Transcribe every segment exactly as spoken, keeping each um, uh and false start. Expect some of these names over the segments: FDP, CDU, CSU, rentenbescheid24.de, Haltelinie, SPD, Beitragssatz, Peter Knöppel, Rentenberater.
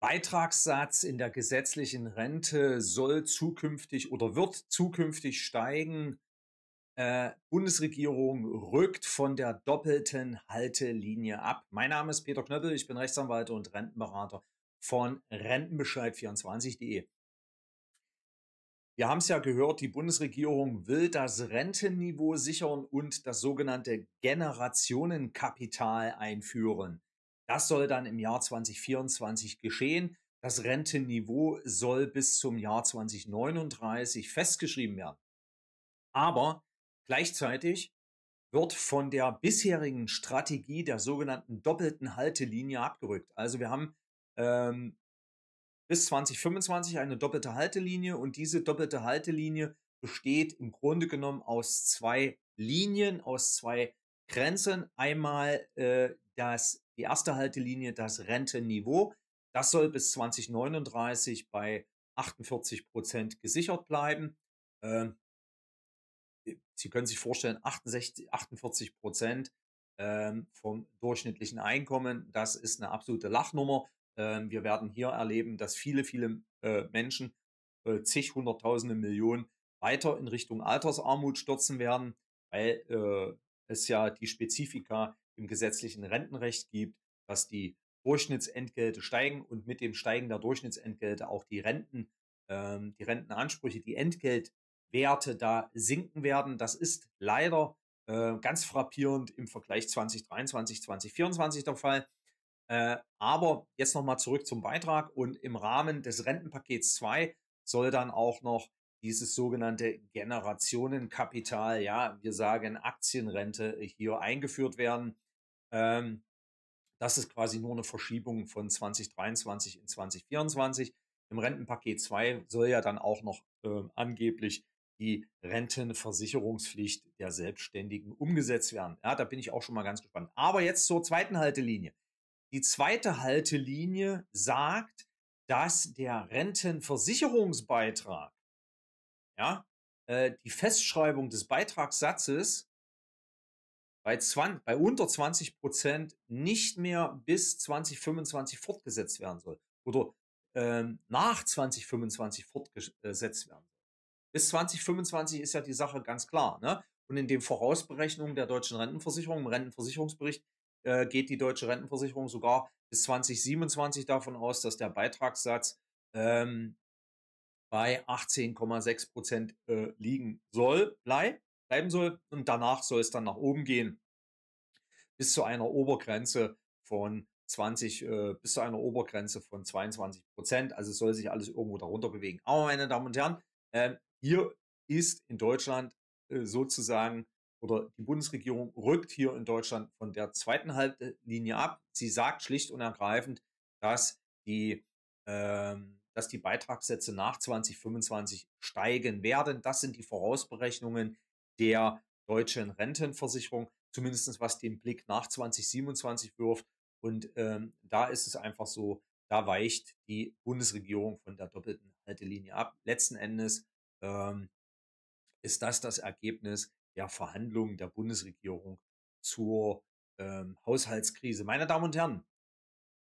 Beitragssatz in der gesetzlichen Rente soll zukünftig oder wird zukünftig steigen. Äh, Bundesregierung rückt von der doppelten Haltelinie ab. Mein Name ist Peter Knöppel, ich bin Rechtsanwalt und Rentenberater von Rentenbescheid vierundzwanzig punkt de. Wir haben es ja gehört, die Bundesregierung will das Rentenniveau sichern und das sogenannte Generationenkapital einführen. Das soll dann im Jahr zwanzig vierundzwanzig geschehen. Das Rentenniveau soll bis zum Jahr zwanzig neununddreißig festgeschrieben werden. Aber gleichzeitig wird von der bisherigen Strategie der sogenannten doppelten Haltelinie abgerückt. Also wir haben ähm, bis zwanzig fünfundzwanzig eine doppelte Haltelinie und diese doppelte Haltelinie besteht im Grunde genommen aus zwei Linien, aus zwei Grenzen. Einmal äh, das Die erste Haltelinie, das Rentenniveau, das soll bis zwanzig neununddreißig bei achtundvierzig Prozent gesichert bleiben. Ähm, Sie können sich vorstellen, achtundsechzig, achtundvierzig Prozent ähm, vom durchschnittlichen Einkommen, das ist eine absolute Lachnummer. Ähm, wir werden hier erleben, dass viele, viele äh, Menschen, äh, zig, hunderttausende, Millionen weiter in Richtung Altersarmut stürzen werden, weil äh, es ja die Spezifika im gesetzlichen Rentenrecht gibt, dass die Durchschnittsentgelte steigen und mit dem Steigen der Durchschnittsentgelte auch die Renten, ähm, die Rentenansprüche, die Entgeltwerte da sinken werden. Das ist leider äh, ganz frappierend im Vergleich zwanzig dreiundzwanzig, zwanzig vierundzwanzig der Fall. Äh, aber jetzt nochmal zurück zum Beitrag und im Rahmen des Rentenpakets zwei soll dann auch noch dieses sogenannte Generationenkapital, ja, wir sagen Aktienrente, hier eingeführt werden. Ähm, das ist quasi nur eine Verschiebung von zwanzig dreiundzwanzig in zwanzig vierundzwanzig. Im Rentenpaket zwei soll ja dann auch noch äh, angeblich die Rentenversicherungspflicht der Selbstständigen umgesetzt werden. Ja, da bin ich auch schon mal ganz gespannt. Aber jetzt zur zweiten Haltelinie. Die zweite Haltelinie sagt, dass der Rentenversicherungsbeitrag, ja, äh, die Festschreibung des Beitragssatzes bei, bei unter zwanzig Prozent nicht mehr bis zwanzig fünfundzwanzig fortgesetzt werden soll oder ähm, nach zwanzig fünfundzwanzig fortgesetzt werden soll. Bis zwanzig fünfundzwanzig ist ja die Sache ganz klar, ne? Und in den Vorausberechnungen der deutschen Rentenversicherung, im Rentenversicherungsbericht, äh, geht die deutsche Rentenversicherung sogar bis zwanzig siebenundzwanzig davon aus, dass der Beitragssatz ähm, bei achtzehn Komma sechs Prozent äh, liegen soll, bleib, bleiben soll und danach soll es dann nach oben gehen bis zu einer Obergrenze von zwanzig äh, bis zu einer Obergrenze von zweiundzwanzig Prozent. Also soll sich alles irgendwo darunter bewegen. Aber meine Damen und Herren, äh, hier ist in Deutschland äh, sozusagen oder die Bundesregierung rückt hier in Deutschland von der zweiten Haltlinie ab. Sie sagt schlicht und ergreifend, dass die äh, dass die Beitragssätze nach zwanzig fünfundzwanzig steigen werden. Das sind die Vorausberechnungen der deutschen Rentenversicherung, zumindest was den Blick nach zwanzig siebenundzwanzig wirft. Und ähm, da ist es einfach so, da weicht die Bundesregierung von der doppelten Haltelinie ab. Letzten Endes ähm, ist das das Ergebnis der Verhandlungen der Bundesregierung zur ähm, Haushaltskrise. Meine Damen und Herren,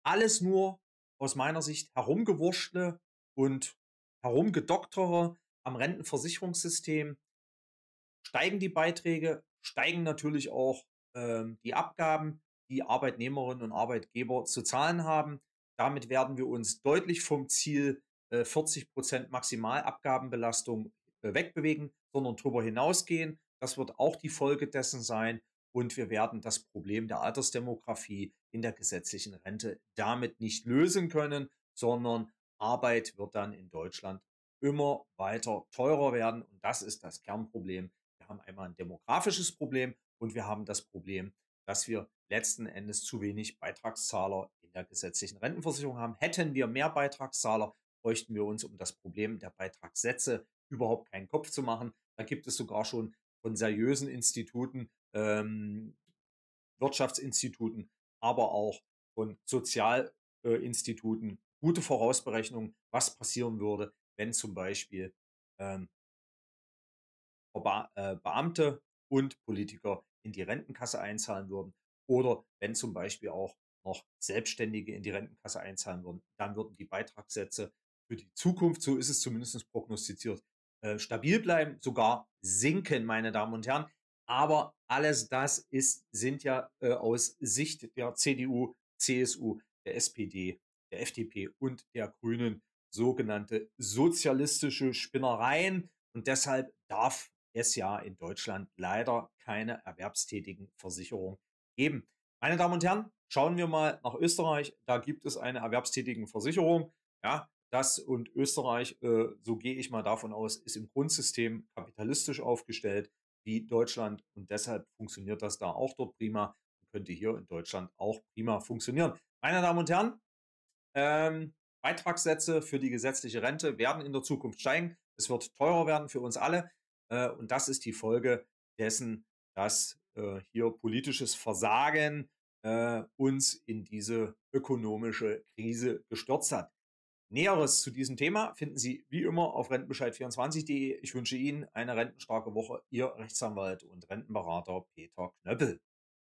alles nur aus meiner Sicht herumgewurschtle und herumgedoktere am Rentenversicherungssystem. Steigen die Beiträge, steigen natürlich auch ähm, die Abgaben, die Arbeitnehmerinnen und Arbeitgeber zu zahlen haben. Damit werden wir uns deutlich vom Ziel äh, vierzig Prozent Maximalabgabenbelastung äh, wegbewegen, sondern darüber hinausgehen. Das wird auch die Folge dessen sein. Und wir werden das Problem der Altersdemografie in der gesetzlichen Rente damit nicht lösen können, sondern Arbeit wird dann in Deutschland immer weiter teurer werden. Und das ist das Kernproblem. Wir haben einmal ein demografisches Problem und wir haben das Problem, dass wir letzten Endes zu wenig Beitragszahler in der gesetzlichen Rentenversicherung haben. Hätten wir mehr Beitragszahler, bräuchten wir uns um das Problem der Beitragssätze überhaupt keinen Kopf zu machen. Da gibt es sogar schon von seriösen Instituten, ähm, Wirtschaftsinstituten, aber auch von Sozialinstituten äh, gute Vorausberechnungen, was passieren würde, wenn zum Beispiel ähm, Be äh, Beamte und Politiker in die Rentenkasse einzahlen würden oder wenn zum Beispiel auch noch Selbstständige in die Rentenkasse einzahlen würden. Dann würden die Beitragssätze für die Zukunft, so ist es zumindest prognostiziert, stabil bleiben, sogar sinken, meine Damen und Herren. Aber alles das ist, sind ja äh, aus Sicht der C D U, C S U, der S P D, der F D P und der Grünen sogenannte sozialistische Spinnereien. Und deshalb darf es ja in Deutschland leider keine erwerbstätigen Versicherungen geben. Meine Damen und Herren, schauen wir mal nach Österreich. Da gibt es eine erwerbstätigen Versicherung. Ja, das und Österreich, äh, so gehe ich mal davon aus, ist im Grundsystem kapitalistisch aufgestellt wie Deutschland, und deshalb funktioniert das da auch dort prima und könnte hier in Deutschland auch prima funktionieren. Meine Damen und Herren, ähm, Beitragssätze für die gesetzliche Rente werden in der Zukunft steigen. Es wird teurer werden für uns alle, äh, und das ist die Folge dessen, dass äh, hier politisches Versagen äh, uns in diese ökonomische Krise gestürzt hat. Näheres zu diesem Thema finden Sie wie immer auf Rentenbescheid vierundzwanzig punkt de. Ich wünsche Ihnen eine rentenstarke Woche, Ihr Rechtsanwalt und Rentenberater Peter Knöppel.